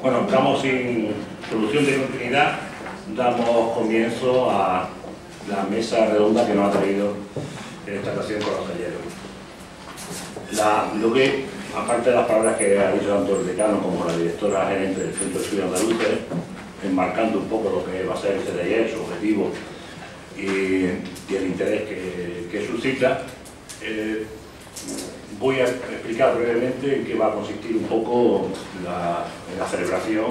Bueno, estamos sin solución de continuidad. Damos comienzo a la mesa redonda que nos ha traído en esta ocasión con los talleres. Lo que, aparte de las palabras que ha dicho tanto el decano como la directora gerente del Centro de Estudios Andaluces, enmarcando un poco lo que va a ser este taller, su objetivo y el interés que suscita, voy a explicar brevemente en qué va a consistir un poco la celebración,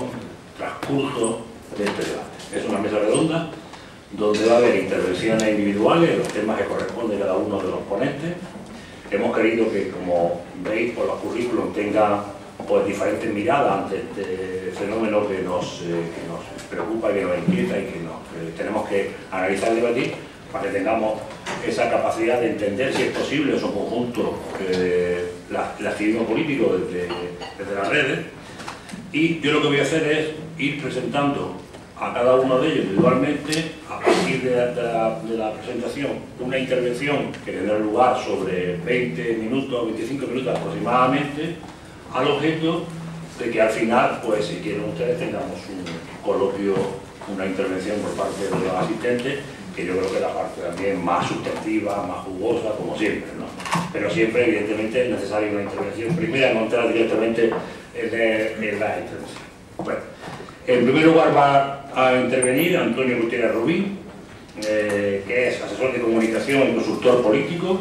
transcurso de este debate. Es una mesa redonda donde va a haber intervenciones individuales, los temas que corresponden a cada uno de los ponentes. Hemos querido que, como veis por los currículos, tenga pues diferentes miradas ante este fenómeno que nos preocupa, que nos inquieta y que tenemos que analizar y debatir para que tengamos esa capacidad de entender, si es posible, esos conjuntos del activismo político desde las redes. Y yo lo que voy a hacer es ir presentando a cada uno de ellos individualmente, a partir de la presentación, una intervención que tendrá lugar sobre 20 minutos, 25 minutos aproximadamente, al objeto de que al final, pues si quieren ustedes, tengamos un coloquio, una intervención por parte de los asistentes, que yo creo que es la parte también más sustantiva, más jugosa, como siempre, ¿no? Pero siempre, evidentemente, es necesaria una intervención primera, no entrar directamente en las intervenciones. Bueno, en primer lugar va a intervenir Antonio Gutiérrez Rubí, que es asesor de comunicación y consultor político,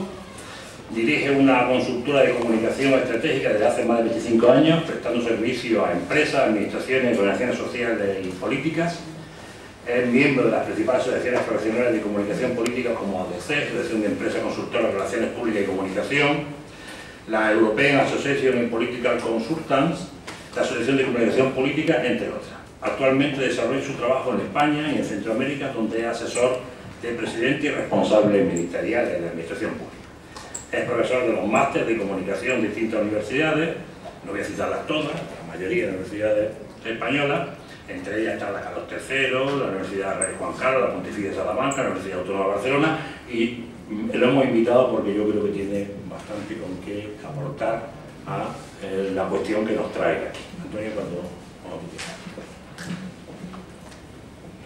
dirige una consultora de comunicación estratégica desde hace más de 25 años, prestando servicio a empresas, administraciones, organizaciones sociales y políticas. Es miembro de las principales asociaciones profesionales de comunicación política como ADC, Asociación de Empresas Consultoras de Relaciones Públicas y Comunicación, la European Association of Political Consultants, la Asociación de Comunicación Política, entre otras. Actualmente desarrolla su trabajo en España y en Centroamérica, donde es asesor de presidente y responsable ministerial de la Administración Pública. Es profesor de los másteres de comunicación de distintas universidades, no voy a citarlas todas, la mayoría de universidades españolas. Entre ellas está la Carlos III, la Universidad Rey Juan Carlos, la Pontificia de Salamanca, la Universidad Autónoma de Barcelona, y lo hemos invitado porque yo creo que tiene bastante con qué aportar a la cuestión que nos trae aquí. Antonio, cuando tú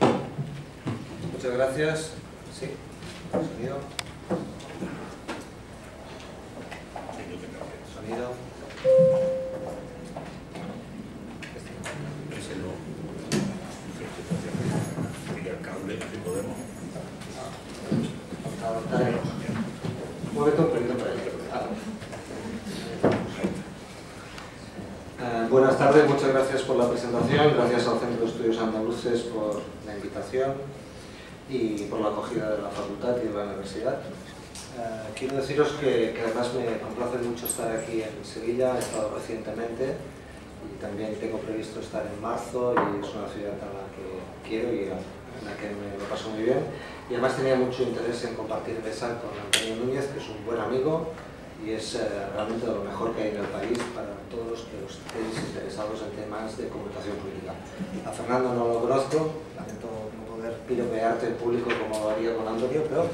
quieras. Muchas gracias. Sí, sonido. Sonido. Buenas tardes, muchas gracias por la presentación, gracias al Centro de Estudios Andaluces por la invitación y por la acogida de la facultad y de la universidad. Quiero deciros que además me complace mucho estar aquí en Sevilla, he estado recientemente y también tengo previsto estar en marzo, y es una ciudad a la que quiero y en la que me lo paso muy bien. Y además tenía mucho interés en compartir mesa con Antonio Núñez, que es un buen amigo y es realmente lo mejor que hay en el país para todos los que estéis interesados en temas de comunicación política. A Fernando no lo conozco, lamento no poder piropearte en público como lo haría con Antonio, pero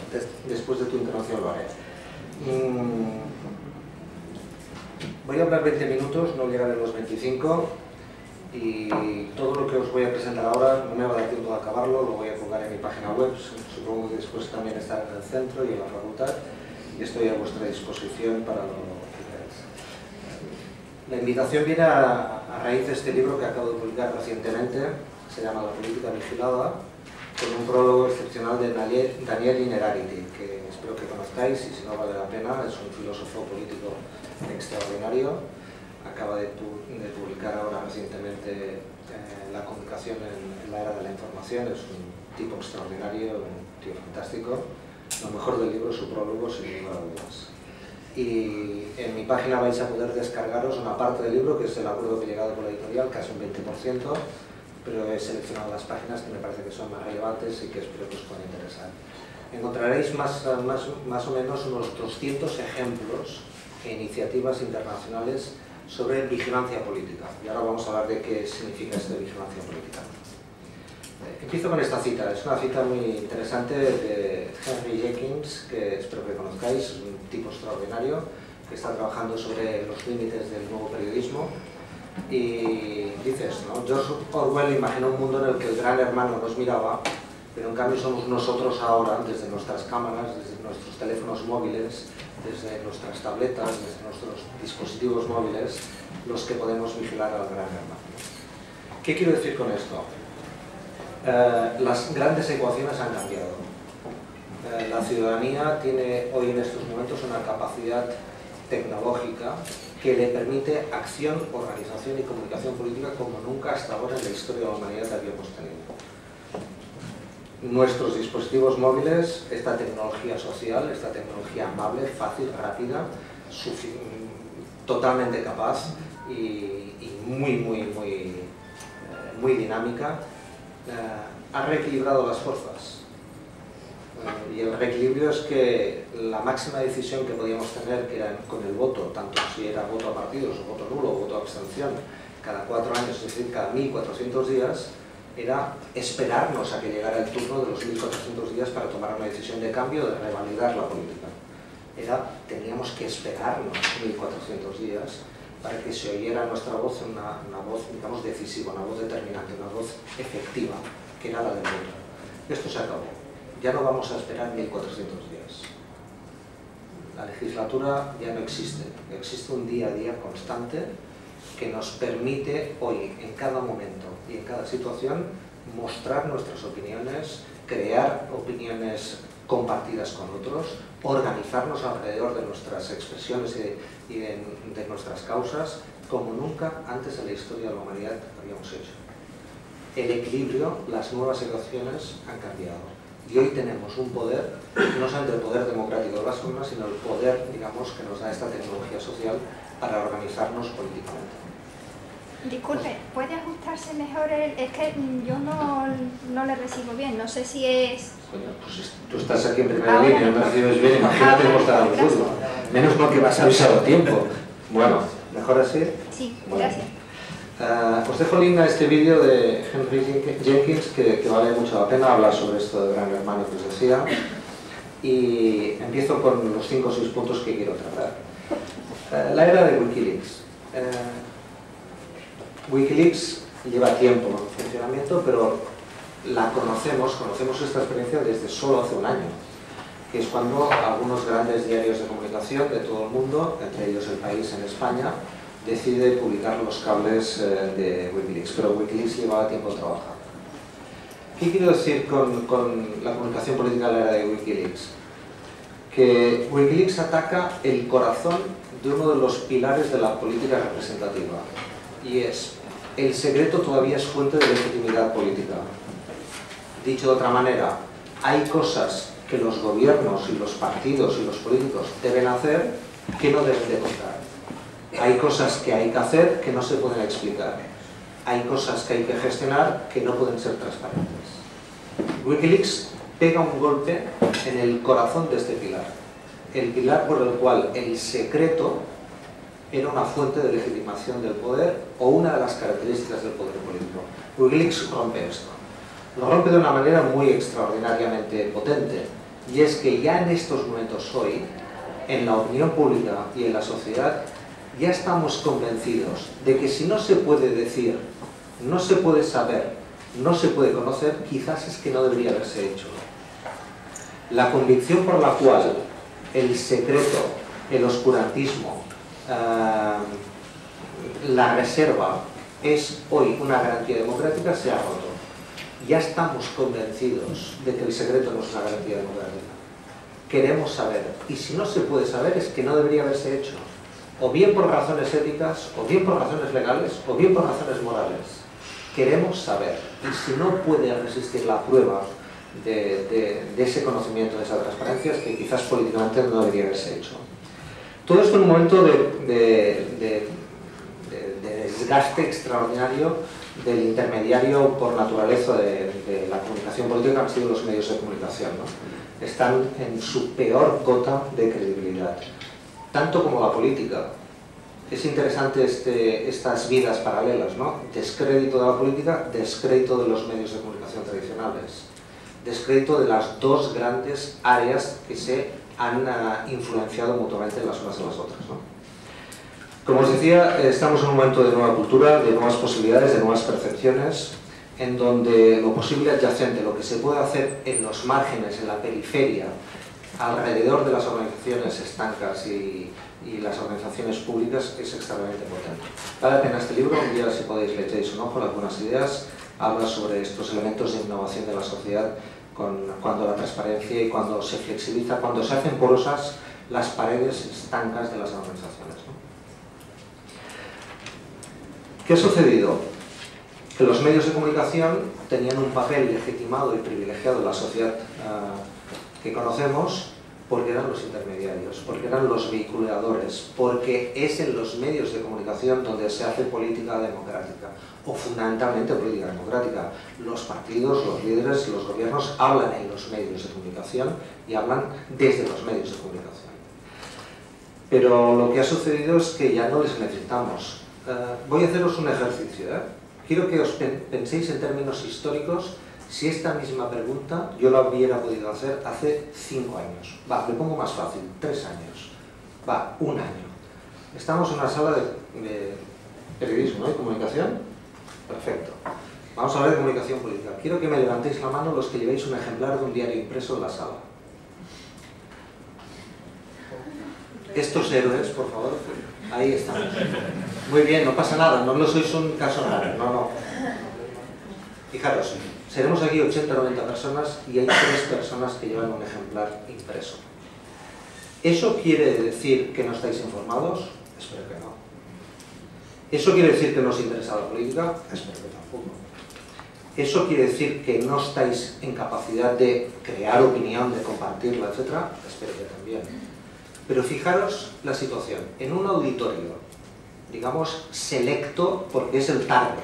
después de tu intervención lo haré. Voy a hablar 20 minutos, no llegaré a los 25, y todo lo que os voy a presentar ahora no me va a dar tiempo de acabarlo, lo voy a colgar en mi página web, supongo que después también estará en el centro y en la facultad, y estoy a vuestra disposición para lo que queráis. La invitación viene a raíz de este libro que acabo de publicar recientemente, se llama La Política Vigilada, con un prólogo excepcional de Daniel Inerarity, que espero que conozcáis, y si no vale la pena, es un filósofo político extraordinario. Acaba de publicar ahora recientemente La comunicación en la era de la información, es un tipo extraordinario, un tío fantástico. Lo mejor del libro es su prólogo, sin ninguna duda. Y en mi página vais a poder descargaros una parte del libro, que es el acuerdo que he llegado con la editorial, casi un 20%, pero he seleccionado las páginas que me parece que son más relevantes y que espero que os puedan interesar. Encontraréis más o menos unos 200 ejemplos e iniciativas internacionales sobre vigilancia política. Y ahora vamos a hablar de qué significa esto de vigilancia política. Empiezo con esta cita, es una cita muy interesante de Henry Jenkins, que espero que conozcáis, es un tipo extraordinario, que está trabajando sobre los límites del nuevo periodismo, y dice andaluces, ¿no? George Orwell imagina un mundo en el que el gran hermano nos miraba, pero en cambio somos nosotros ahora, desde nuestras cámaras, desde nuestros teléfonos móviles, desde nuestras tabletas, desde nuestros dispositivos móviles, los que podemos vigilar al gran hermano. ¿Qué quiero decir con esto? Las grandes ecuaciones han cambiado. La ciudadanía tiene hoy en estos momentos una capacidad tecnológica que le permite acción, organización y comunicación política como nunca hasta ahora en la historia de la humanidad habíamos tenido. Nuestros dispositivos móviles, esta tecnología social, esta tecnología amable, fácil, rápida, totalmente capaz y muy dinámica, ha reequilibrado las fuerzas. Y el reequilibrio es que la máxima decisión que podíamos tener, que era con el voto, tanto si era voto a partidos o voto nulo o voto a abstención, cada 4 años, es decir, cada 1400 días, era esperarnos a que llegara el turno de los 1400 días para tomar una decisión de cambio, de revalidar la política. Teníamos que esperarnos 1400 días para que se oyera nuestra voz, una voz, digamos, decisiva, una voz determinante, una voz efectiva, que era la del voto. Esto se acabó. Ya no vamos a esperar 1400 días. La legislatura ya no existe. Existe un día a día constante que nos permite hoy, en cada momento y en cada situación, mostrar nuestras opiniones, crear opiniones compartidas con otros, organizarnos alrededor de nuestras expresiones y de nuestras causas, como nunca antes en la historia de la humanidad habíamos hecho. El equilibrio, las nuevas ecuaciones han cambiado. Y hoy tenemos un poder, no solamente el poder democrático de las urnas, sino el poder, digamos, que nos da esta tecnología social para organizarnos políticamente. Disculpe, ¿puede ajustarse mejor el...? Es que yo no le recibo bien, no sé si es... Bueno, pues tú estás aquí en primera línea, no recibes bien, imagínate cómo está el fútbol. Menos mal que vas avisado a tiempo. Bueno, ¿mejor así? Sí, bueno, gracias. Os dejo link a este vídeo de Henry Jenkins que vale mucho la pena hablar sobre esto de gran hermano que os decía, y empiezo con los 5 o 6 puntos que quiero tratar. La era de WikiLeaks. WikiLeaks lleva tiempo en funcionamiento, pero la conocemos esta experiencia desde solo hace un año, que es cuando algunos grandes diarios de comunicación de todo el mundo, entre ellos El País en España, decide publicar los cables de WikiLeaks, pero WikiLeaks llevaba tiempo trabajando. ¿Qué quiero decir con la comunicación política de la era de WikiLeaks? Que WikiLeaks ataca el corazón de uno de los pilares de la política representativa, y es: el secreto todavía es fuente de legitimidad política. Dicho de otra manera, hay cosas que los gobiernos y los partidos y los políticos deben hacer que no deben de contar. Hay cosas que hay que hacer que no se pueden explicar. Hay cosas que hay que gestionar que no pueden ser transparentes. WikiLeaks pega un golpe en el corazón de este pilar. El pilar por el cual el secreto era una fuente de legitimación del poder o una de las características del poder político. WikiLeaks rompe esto. Lo rompe de una manera muy extraordinariamente potente. Y es que ya en estos momentos hoy, en la opinión pública y en la sociedad, ya estamos convencidos de que si no se puede decir, no se puede saber, no se puede conocer, quizás es que no debería haberse hecho. La convicción por la cual el secreto, el oscurantismo, la reserva es hoy una garantía democrática se ha roto. Ya estamos convencidos de que el secreto no es una garantía democrática. Queremos saber, y si no se puede saber es que no debería haberse hecho. O bien por razones éticas, o bien por razones legales, o bien por razones morales. Queremos saber, y si no puede resistir la prueba de ese conocimiento, de esa transparencia, es que quizás políticamente no debería haberse hecho. Todo esto en un momento de desgaste extraordinario del intermediario por naturaleza de la comunicación política, han sido los medios de comunicación, ¿no? Están en su peor cota de credibilidad, tanto como la política. Es interesante estas vidas paralelas, ¿no? Descrédito de la política, descrédito de los medios de comunicación tradicionales, descrédito de las dos grandes áreas que se han influenciado mutuamente las unas a las otras, ¿no? Como os decía, estamos en un momento de nueva cultura, de nuevas posibilidades, de nuevas percepciones, en donde lo posible adyacente, lo que se puede hacer en los márgenes, en la periferia, alrededor de las organizaciones estancas y las organizaciones públicas, es extremadamente potente. Vale la pena este libro, un día si podéis le echéis un ojo, algunas ideas, habla sobre estos elementos de innovación de la sociedad, cuando la transparencia y cuando se flexibiliza, cuando se hacen porosas las paredes estancas de las organizaciones, ¿no? ¿Qué ha sucedido? Que los medios de comunicación tenían un papel legitimado y privilegiado en la sociedad que conocemos, porque eran los intermediarios, porque eran los vehiculadores, porque es en los medios de comunicación donde se hace política democrática, o fundamentalmente política democrática. Los partidos, los líderes, los gobiernos hablan en los medios de comunicación y hablan desde los medios de comunicación. Pero lo que ha sucedido es que ya no les necesitamos. Voy a haceros un ejercicio, ¿eh? Quiero que os penséis en términos históricos. Si esta misma pregunta yo la hubiera podido hacer hace 5 años. Va, le pongo más fácil, 3 años. Va, 1 año. Estamos en una sala de periodismo, ¿no? ¿Y comunicación? Perfecto. Vamos a hablar de comunicación política. Quiero que me levantéis la mano los que llevéis un ejemplar de un diario impreso en la sala. Estos héroes, por favor, ahí están. Muy bien, no pasa nada, no sois un caso raro, no. Fijaros, seremos aquí 80 o 90 personas y hay 3 personas que llevan un ejemplar impreso. ¿Eso quiere decir que no estáis informados? Espero que no. ¿Eso quiere decir que no os interesa la política? Espero que tampoco. ¿Eso quiere decir que no estáis en capacidad de crear opinión, de compartirla, etcétera? Espero que también. Pero fijaros la situación. En un auditorio, digamos, selecto porque es el target.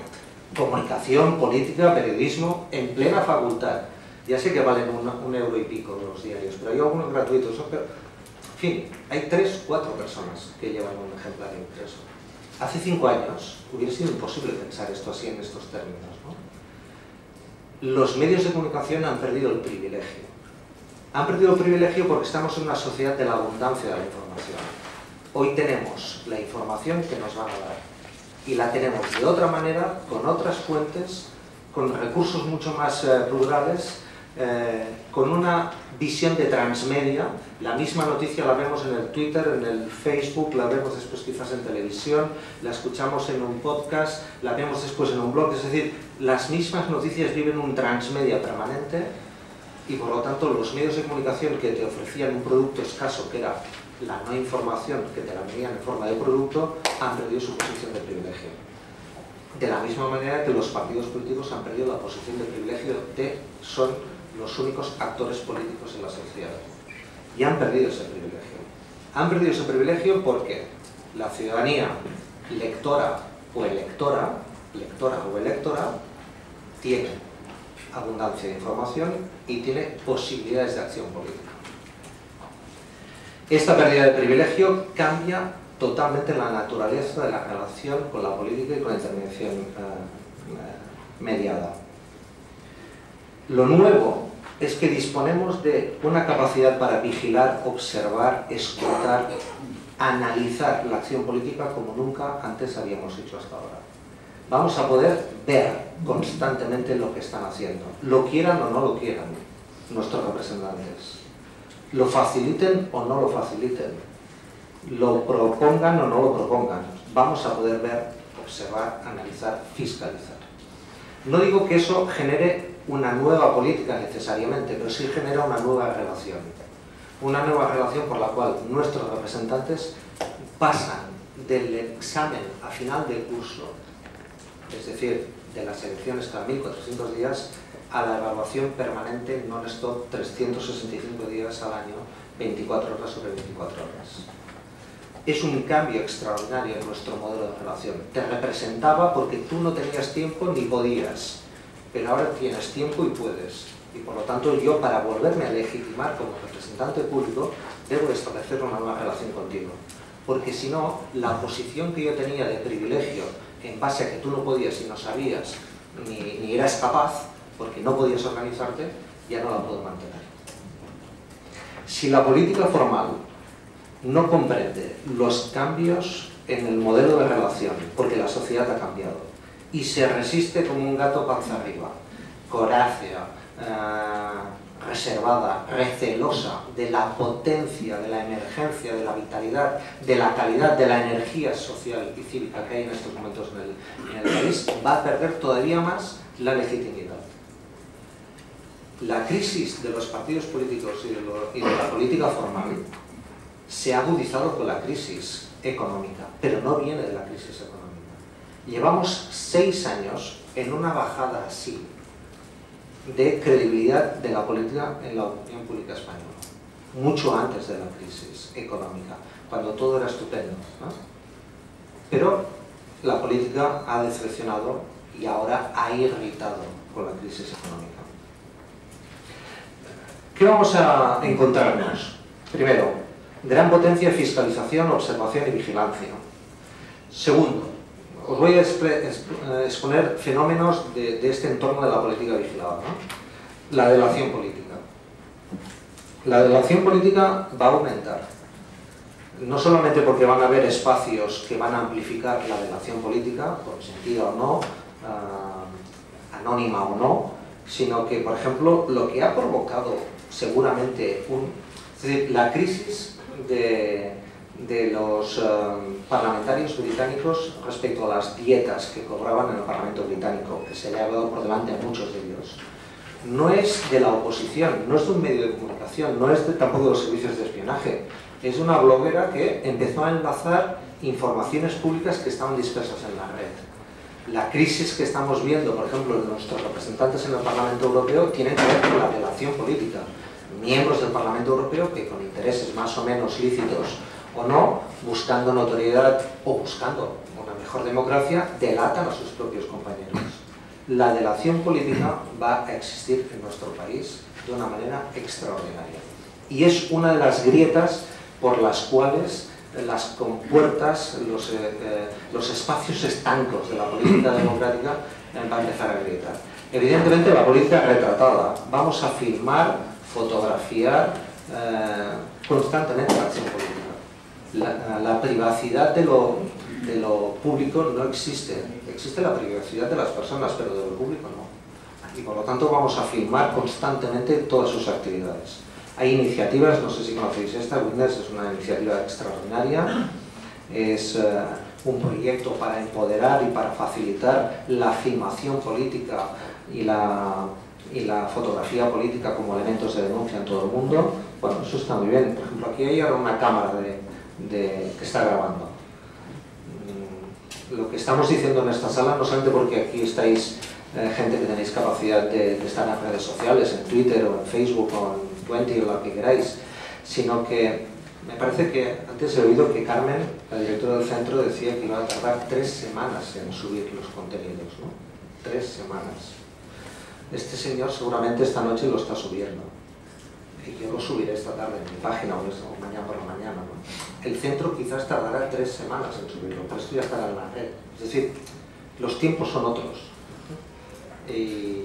Comunicación, política, periodismo, en plena facultad. Ya sé que valen un euro y pico los diarios, pero hay algunos gratuitos. Pero, en fin, hay 3 o 4 personas que llevan un ejemplar impreso. Hace 5 años hubiera sido imposible pensar esto así en estos términos, ¿no? Los medios de comunicación han perdido el privilegio. Han perdido el privilegio porque estamos en una sociedad de la abundancia de la información. Hoy tenemos la información que nos van a dar. Y la tenemos de otra manera, con otras fuentes, con recursos mucho más plurales, con una visión de transmedia. La misma noticia la vemos en el Twitter, en el Facebook, la vemos después quizás en televisión, la escuchamos en un podcast, la vemos después en un blog. Es decir, las mismas noticias viven un transmedia permanente y por lo tanto los medios de comunicación que te ofrecían un producto escaso que era la no información, que te la venían en forma de producto, han perdido su posición de privilegio. De la misma manera que los partidos políticos han perdido la posición de privilegio de son los únicos actores políticos en la sociedad. Y han perdido ese privilegio. Han perdido ese privilegio porque la ciudadanía lectora o electora, tiene abundancia de información y tiene posibilidades de acción política. Esta pérdida de privilegio cambia totalmente la naturaleza de la relación con la política y con la intervención mediada. Lo nuevo es que disponemos de una capacidad para vigilar, observar, escuchar, analizar la acción política como nunca antes habíamos hecho hasta ahora. Vamos a poder ver constantemente lo que están haciendo, lo quieran o no lo quieran nuestros representantes. Lo faciliten o no lo faciliten, lo propongan o no lo propongan, vamos a poder ver, observar, analizar, fiscalizar. No digo que eso genere una nueva política necesariamente, pero sí genera una nueva relación por la cual nuestros representantes pasan del examen a final del curso, es decir, de las elecciones cada 1.400 días, a la evaluación permanente non-stop 365 días al año, 24 horas sobre 24 horas. Es un cambio extraordinario en nuestro modelo de relación. Te representaba porque tú no tenías tiempo ni podías, pero ahora tienes tiempo y puedes. Y por lo tanto yo, para volverme a legitimar como representante público, debo establecer una nueva relación contigo. Porque si no, la posición que yo tenía de privilegio en base a que tú no podías y no sabías, ni eras capaz, porque no podías organizarte, ya no la puedo mantener. Si la política formal no comprende los cambios en el modelo de relación, porque la sociedad ha cambiado y se resiste como un gato panza arriba, corácea, reservada, recelosa de la potencia, de la emergencia, de la vitalidad, de la calidad, de la energía social y cívica que hay en estos momentos en el país, va a perder todavía más la legitimidad. La crisis de los partidos políticos y de la política formal se ha agudizado con la crisis económica, pero no viene de la crisis económica. Llevamos 6 años en una bajada así de credibilidad de la política en la opinión pública española, mucho antes de la crisis económica, cuando todo era estupendo, ¿no? Pero la política ha decepcionado y ahora ha irritado con la crisis económica. ¿Qué vamos a encontrarnos? Primero, gran potencia de fiscalización, observación y vigilancia. Segundo, os voy a exponer fenómenos de este entorno de la política vigilada, ¿no? La delación política. La delación política va a aumentar. No solamente porque van a haber espacios que van a amplificar la delación política, consentida o no, anónima o no, sino que, por ejemplo, lo que ha provocado seguramente la crisis de los parlamentarios británicos respecto a las dietas que cobraban en el Parlamento británico, que se le ha dado por delante a muchos de ellos, no es de la oposición, no es de un medio de comunicación, no es tampoco de los servicios de espionaje, es una bloguera que empezó a enlazar informaciones públicas que estaban dispersas en la red. La crisis que estamos viendo, por ejemplo, de nuestros representantes en el Parlamento Europeo tiene que ver con la relación política. Miembros del Parlamento Europeo que con intereses más o menos lícitos o no, buscando notoriedad o buscando una mejor democracia, delatan a sus propios compañeros. La delación política va a existir en nuestro país de una manera extraordinaria. Y es una de las grietas por las cuales las compuertas, los espacios estancos de la política democrática va a empezar a grietar. Evidentemente la política retratada. Vamos a filmar, fotografiar constantemente la acción política. La privacidad de lo público no existe. Existe la privacidad de las personas, pero de lo público no. Y por lo tanto vamos a filmar constantemente todas sus actividades. Hay iniciativas, no sé si conocéis esta, WITNESS es una iniciativa extraordinaria. Es un proyecto para empoderar y para facilitar la filmación política y la fotografía política como elementos de denuncia en todo el mundo. Bueno, eso está muy bien. Por ejemplo, aquí hay ahora una cámara que está grabando. Lo que estamos diciendo en esta sala, no solamente porque aquí estáis gente que tenéis capacidad de estar en las redes sociales, en Twitter o en Facebook o en Twenty o lo que queráis, sino que me parece que antes he oído que Carmen, la directora del centro, decía que iba a tardar 3 semanas en subir los contenidos, ¿no? 3 semanas. Este señor seguramente esta noche lo está subiendo. Y yo lo subiré esta tarde en mi página o mañana por la mañana, ¿no? El centro quizás tardará 3 semanas en subirlo, pero esto ya estará en la red. Es decir, los tiempos son otros. Y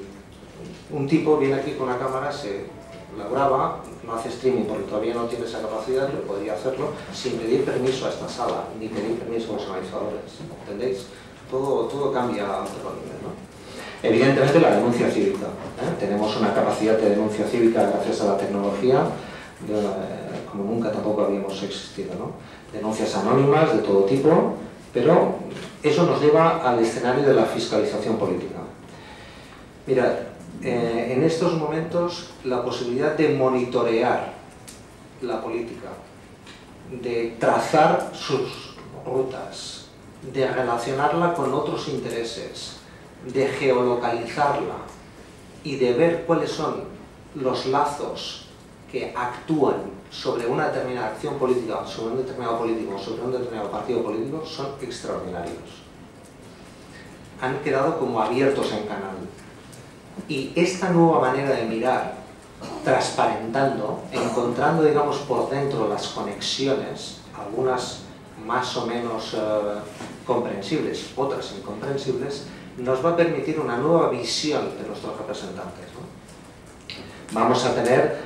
un tipo viene aquí con una cámara, se la graba, no hace streaming porque todavía no tiene esa capacidad, pero podría hacerlo sin pedir permiso a esta sala, ni pedir permiso a los organizadores. ¿Entendéis? Todo cambia a otro nivel, ¿no? Evidentemente la denuncia cívica, ¿eh? Tenemos una capacidad de denuncia cívica gracias a la tecnología como nunca tampoco habíamos existido, ¿no? Denuncias anónimas de todo tipo, pero eso nos lleva al escenario de la fiscalización política. Mirad, en estos momentos la posibilidad de monitorear la política, de trazar sus rutas, de relacionarla con otros intereses, de geolocalizarla y de ver cuáles son los lazos que actúan sobre una determinada acción política, sobre un determinado político, sobre un determinado partido político, son extraordinarios. Han quedado como abiertos en canal. Y esta nueva manera de mirar, transparentando, encontrando, digamos, por dentro las conexiones, algunas más o menos comprensibles, otras incomprensibles, nos va a permitir una nueva visión de nuestros representantes, ¿no? Vamos a tener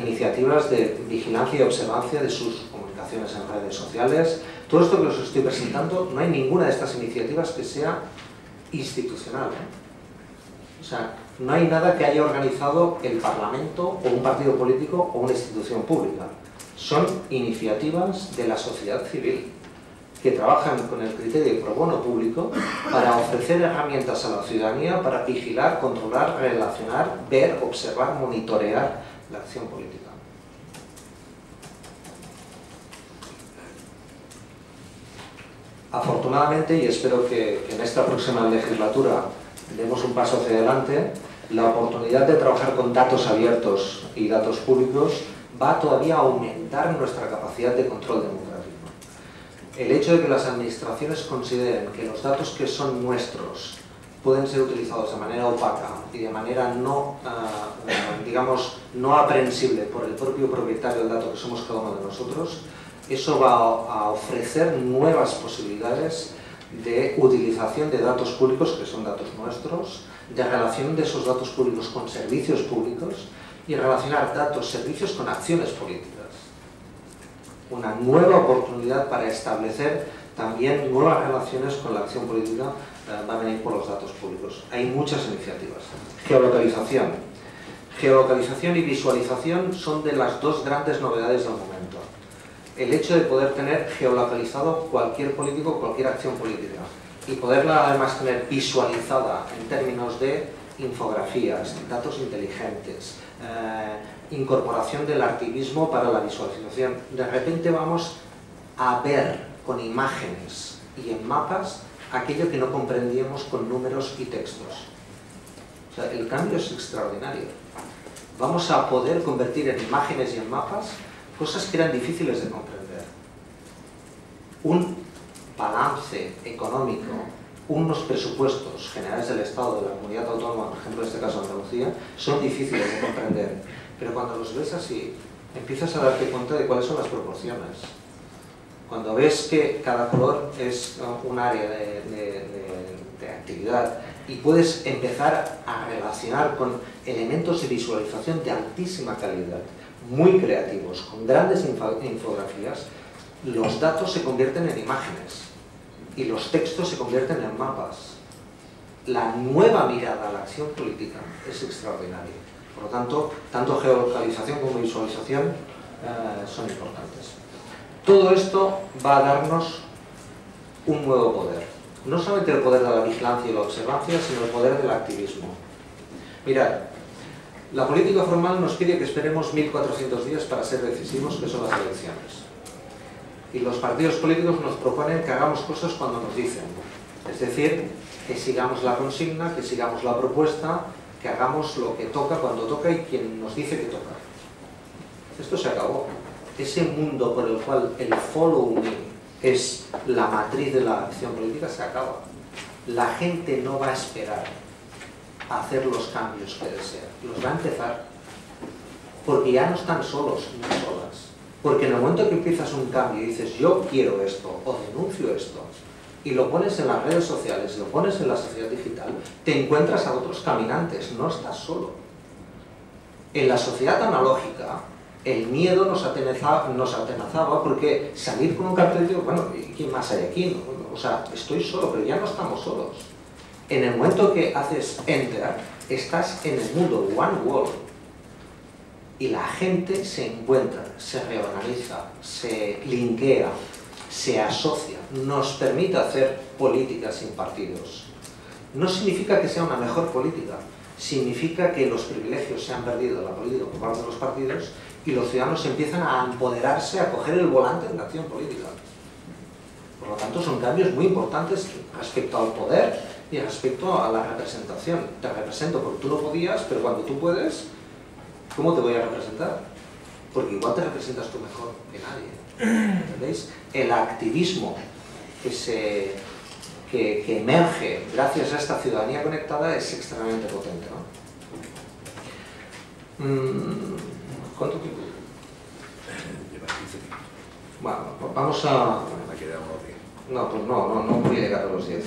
iniciativas de vigilancia y observancia de sus comunicaciones en redes sociales, Todo esto que os estoy presentando, no hay ninguna de estas iniciativas que sea institucional, ¿eh? O sea, no hay nada que haya organizado el Parlamento o un partido político o una institución pública. Son iniciativas de la sociedad civil que trabajan con el criterio pro bono público para ofrecer herramientas a la ciudadanía para vigilar, controlar, relacionar, ver, observar, monitorear la acción política. Afortunadamente, y espero que en esta próxima legislatura demos un paso hacia adelante, la oportunidad de trabajar con datos abiertos y datos públicos va todavía a aumentar nuestra capacidad de control democrático. El hecho de que las administraciones consideren que los datos que son nuestros pueden ser utilizados de manera opaca y de manera no, digamos, no aprensible por el propio propietario del dato que somos cada uno de nosotros, eso va a ofrecer nuevas posibilidades de utilización de datos públicos, que son datos nuestros, de relación de esos datos públicos con servicios públicos y relacionar datos, servicios con acciones políticas. Una nueva oportunidad para establecer también nuevas relaciones con la acción política va a venir por los datos públicos. Hay muchas iniciativas. Geolocalización. Geolocalización y visualización son de las dos grandes novedades del momento. El hecho de poder tener geolocalizado cualquier político, cualquier acción política, y poderla además tener visualizada en términos de infografías, datos inteligentes, incorporación del artivismo para la visualización. De repente vamos a ver con imágenes y en mapas aquello que no comprendíamos con números y textos. O sea, el cambio es extraordinario. Vamos a poder convertir en imágenes y en mapas cosas que eran difíciles de comprender. Un balance económico, unos presupuestos generales del Estado, de la comunidad autónoma, por ejemplo en este caso Andalucía, son difíciles de comprender, pero cuando los ves así, empiezas a darte cuenta de cuáles son las proporciones. Cuando ves que cada color es un área de actividad y puedes empezar a relacionar con elementos de visualización de altísima calidad, muy creativos, con grandes infografías, los datos se convierten en imágenes y los textos se convierten en mapas. La nueva mirada a la acción política es extraordinaria. Por lo tanto, tanto geolocalización como visualización son importantes. Todo esto va a darnos un nuevo poder. No solamente el poder de la vigilancia y la observancia, sino el poder del activismo. Mirad, la política formal nos pide que esperemos 1400 días para ser decisivos, que son las elecciones. Y los partidos políticos nos proponen que hagamos cosas cuando nos dicen. Es decir, que sigamos la consigna, que sigamos la propuesta, que hagamos lo que toca, cuando toca y quien nos dice que toca. Esto se acabó. Ese mundo por el cual el follow me es la matriz de la acción política se acaba. La gente no va a esperar a hacer los cambios que desea. Los va a empezar. Porque ya no están solos ni solas. Porque en el momento que empiezas un cambio y dices yo quiero esto o denuncio esto y lo pones en las redes sociales, lo pones en la sociedad digital, te encuentras a otros caminantes, no estás solo. En la sociedad analógica el miedo nos atenazaba porque salir con un cartel y digo, bueno, ¿quién más hay aquí? No, o sea, estoy solo, pero ya no estamos solos. En el momento que haces enter, estás en el mundo one world. Y la gente se encuentra, se reorganiza, se linkea, se asocia, nos permite hacer política sin partidos. No significa que sea una mejor política, significa que los privilegios se han perdido de la política por parte de los partidos y los ciudadanos empiezan a empoderarse, a coger el volante en la acción política. Por lo tanto, son cambios muy importantes respecto al poder y respecto a la representación. Te represento porque tú no podías, pero cuando tú puedes, ¿cómo te voy a representar? Porque igual te representas tú mejor que nadie. ¿Entendéis? El activismo que emerge gracias a esta ciudadanía conectada es extremadamente potente, ¿no? ¿Cuánto tiempo? Bueno, vamos a... No, pues no voy a llegar a los 10.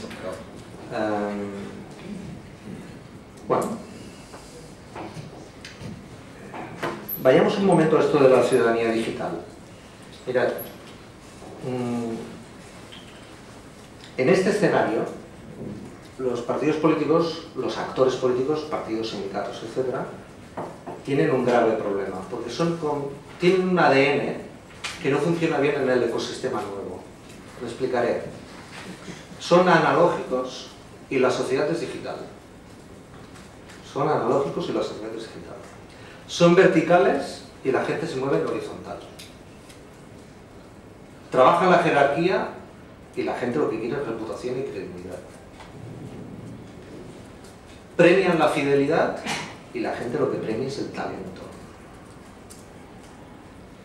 Bueno. Vayamos un momento a esto de la ciudadanía digital. Mirad, En este escenario, los partidos políticos, los actores políticos, partidos, sindicatos, etc., tienen un grave problema, porque son tienen un ADN que no funciona bien en el ecosistema nuevo. Lo explicaré. Son analógicos y la sociedad es digital. Son analógicos y la sociedad es digital. Son verticales y la gente se mueve en horizontal. Trabaja la jerarquía y la gente lo que quiere es reputación y credibilidad. Premian la fidelidad y la gente lo que premia es el talento.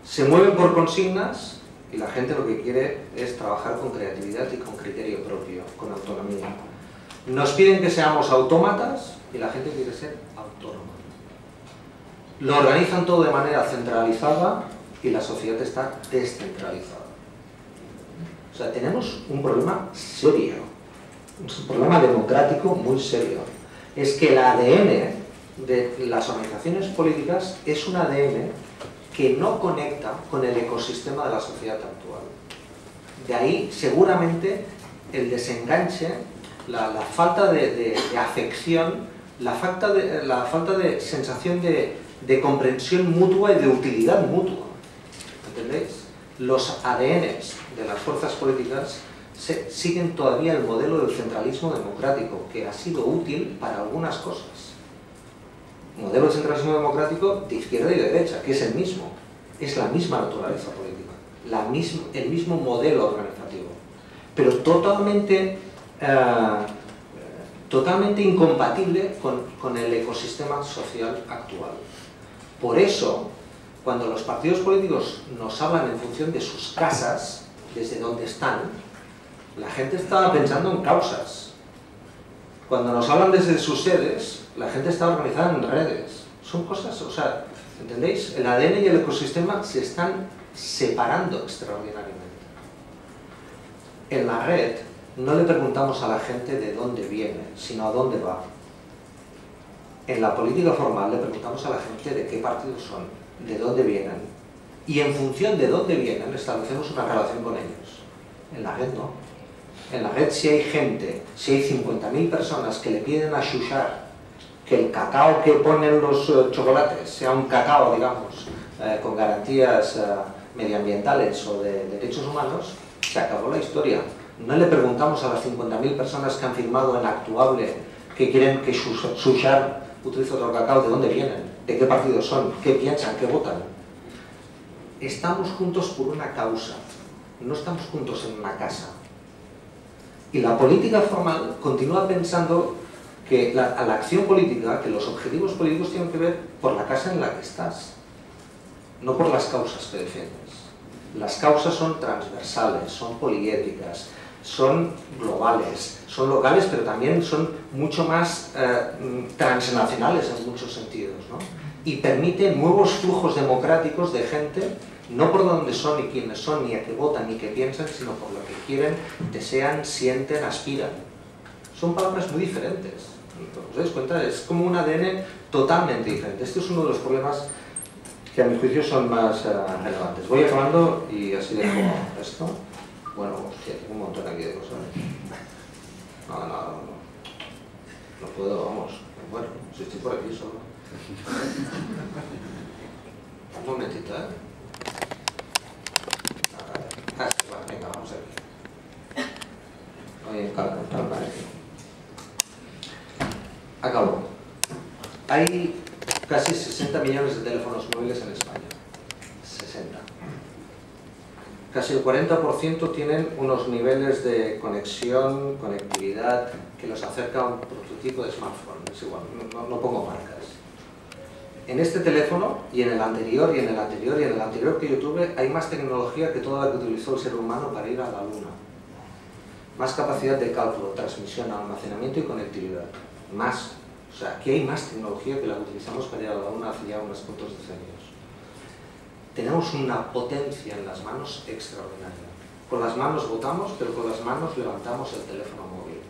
Se mueven por consignas y la gente lo que quiere es trabajar con creatividad y con criterio propio, con autonomía. Nos piden que seamos autómatas y la gente quiere ser autónoma. Lo organizan todo de manera centralizada y la sociedad está descentralizada. O sea, tenemos un problema serio, un problema democrático muy serio. Es que el ADN de las organizaciones políticas es un ADN que no conecta con el ecosistema de la sociedad actual. De ahí, seguramente, el desenganche, la falta de afección, la falta de sensación de comprensión mutua y de utilidad mutua. ¿Entendéis? Los ADNs de las fuerzas políticas siguen todavía el modelo del centralismo democrático, que ha sido útil para algunas cosas. Modelo de centralismo democrático de izquierda y de derecha, que es el mismo. Es la misma naturaleza política, el mismo modelo organizativo, pero totalmente incompatible con el ecosistema social actual. Por eso, cuando los partidos políticos nos hablan en función de sus casas, desde donde están, la gente estaba pensando en causas. Cuando nos hablan desde sus sedes, la gente está organizada en redes. Son cosas, o sea, ¿entendéis? El ADN y el ecosistema se están separando extraordinariamente. En la red no le preguntamos a la gente de dónde viene, sino a dónde va. En la política formal le preguntamos a la gente de qué partidos son, de dónde vienen, y en función de dónde vienen establecemos una relación con ellos. En la red no. En la red si hay gente, si hay 50.000 personas que le piden a Shushar que el cacao que ponen los chocolates sea un cacao, digamos, con garantías medioambientales o de derechos humanos, se acabó la historia. No le preguntamos a las 50.000 personas que han firmado en Actuable que quieren que Xuxar utilice otro cacao, de dónde vienen, de qué partidos son, qué piensan, qué votan. Estamos juntos por una causa, no estamos juntos en una casa. Y la política formal continúa pensando que la acción política, que los objetivos políticos tienen que ver por la casa en la que estás, no por las causas que defiendes. Las causas son transversales, son poliéticas, son globales, son locales, pero también son mucho más transnacionales en muchos sentidos, ¿no? Y permiten nuevos flujos democráticos de gente, no por dónde son y quiénes son, ni a qué votan, ni qué piensan, sino por lo que quieren, desean, sienten, aspiran. Son palabras muy diferentes. ¿Os dais cuenta? Es como un ADN totalmente diferente. Este es uno de los problemas que a mi juicio son más relevantes. Voy acabando y así dejo esto. Bueno, hostia, tengo un montón aquí de cosas. No puedo, vamos. Bueno, si estoy por aquí solo. Un momentito, ¿eh? Ah, sí, va, venga, vamos aquí. Oye, calma, acabo. Hay casi 60 millones de teléfonos móviles en España. 60. Casi el 40% tienen unos niveles de conexión, conectividad, que los acerca a un prototipo de smartphone. Es igual, no pongo marcas. En este teléfono, y en el anterior, y en el anterior, y en el anterior que yo tuve, hay más tecnología que toda la que utilizó el ser humano para ir a la Luna. Más capacidad de cálculo, transmisión, almacenamiento y conectividad. Más. O sea, aquí hay más tecnología que la que utilizamos para ir a la Luna hace ya unos cuantos decenios. Tenemos una potencia en las manos extraordinaria. Con las manos votamos, pero con las manos levantamos el teléfono móvil.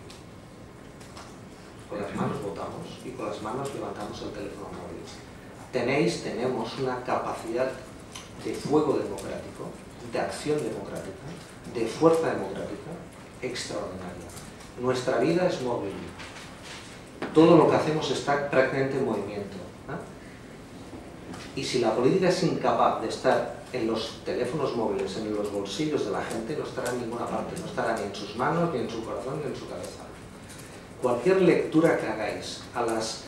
Con las manos votamos y con las manos levantamos el teléfono móvil. Tenemos una capacidad de fuego democrático, de acción democrática, de fuerza democrática, extraordinaria. Nuestra vida es móvil. Todo lo que hacemos está prácticamente en movimiento, ¿no? Y si la política es incapaz de estar en los teléfonos móviles, en los bolsillos de la gente, no estará en ninguna parte, no estará ni en sus manos, ni en su corazón, ni en su cabeza. Cualquier lectura que hagáis a las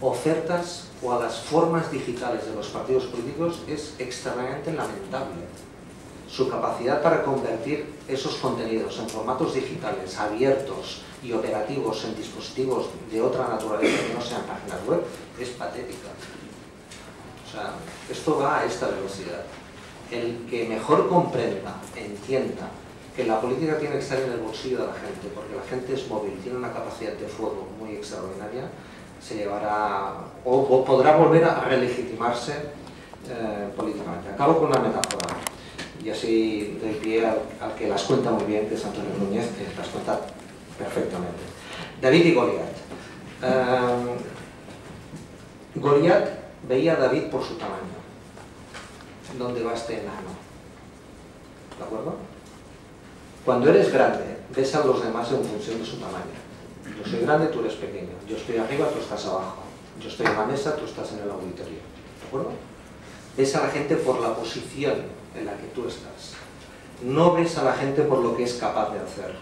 ofertas o a las formas digitales de los partidos políticos es extremadamente lamentable. Su capacidad para convertir esos contenidos en formatos digitales, abiertos y operativos en dispositivos de otra naturaleza que no sean páginas web, es patética. O sea, esto va a esta velocidad. El que mejor comprenda, entienda que la política tiene que estar en el bolsillo de la gente, porque la gente es móvil, tiene una capacidad de fuego muy extraordinaria, se llevará o podrá volver a relegitimarse políticamente. Acabo con una metáfora, y así doy pie al que las cuenta muy bien, que es Antonio Núñez, que las cuenta perfectamente. David y Goliat. Goliat veía a David por su tamaño. ¿Dónde va este enano? ¿De acuerdo? Cuando eres grande, ves a los demás en función de su tamaño. Yo soy grande, tú eres pequeño. Yo estoy arriba, tú estás abajo. Yo estoy en la mesa, tú estás en el auditorio. ¿De acuerdo? Ves a la gente por la posición en la que tú estás. No ves a la gente por lo que es capaz de hacer.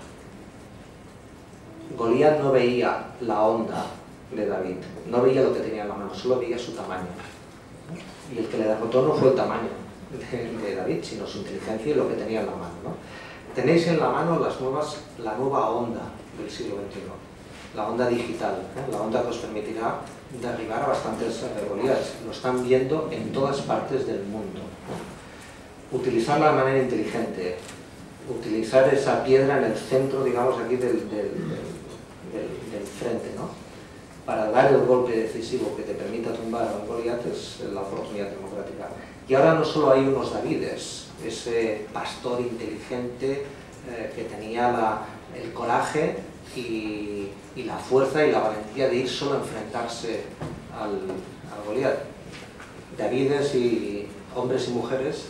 Goliat no veía la onda de David. No veía lo que tenía en la mano, solo veía su tamaño. Y el que le derrotó no fue el tamaño de David, sino su inteligencia y lo que tenía en la mano, ¿no? Tenéis en la mano la nueva onda del siglo XXI, la onda digital, la onda que os permitirá derribar a bastantes Goliaths. Lo están viendo en todas partes del mundo. Utilizarla de manera inteligente, utilizar esa piedra en el centro, digamos, aquí del frente, ¿no? Para dar el golpe decisivo que te permita tumbar a un Goliath es la oportunidad democrática. Y ahora no solo hay unos Davides, ese pastor inteligente que tenía el coraje y la fuerza y la valentía de ir solo a enfrentarse al Goliat. Davides y hombres y mujeres,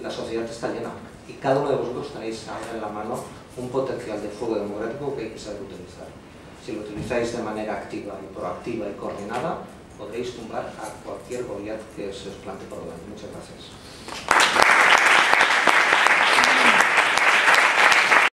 la sociedad está llena y cada uno de vosotros tenéis ahora en la mano un potencial de fuego democrático que hay que saber utilizar. Si lo utilizáis de manera activa y proactiva y coordinada, podréis tumbar a cualquier Goliat que se os plante por delante. Muchas gracias.